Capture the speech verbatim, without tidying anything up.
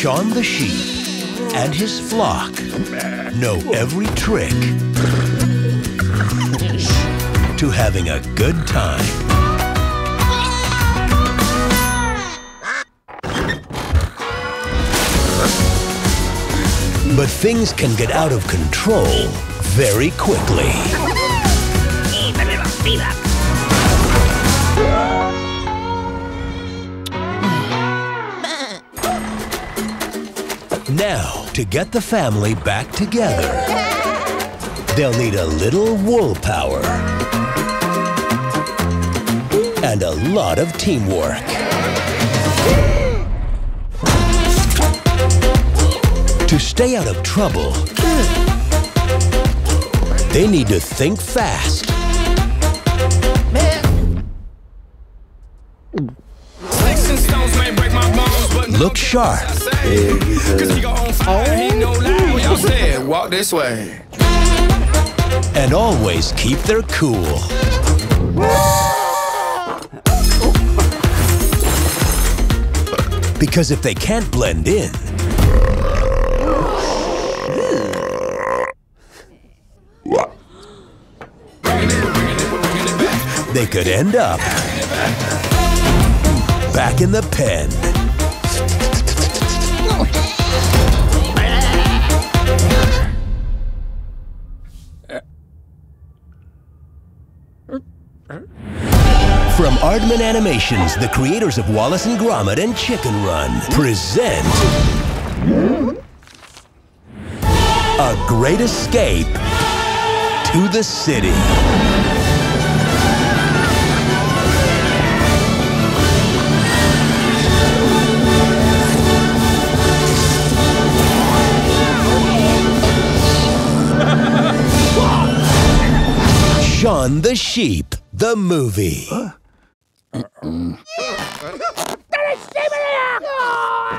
Shaun the Sheep and his flock know every trick to having a good time. But things can get out of control very quickly. Now, to get the family back together, they'll need a little wool power and a lot of teamwork. To stay out of trouble, they need to think fast . Look sharp. Yeah, oh. Walk this way. And always keep their cool. Because if they can't blend in, they could end up back in the pen. From Aardman Animations, the creators of Wallace and Gromit and Chicken Run, present A Great Escape to the City. Shaun the Sheep, the movie. Huh?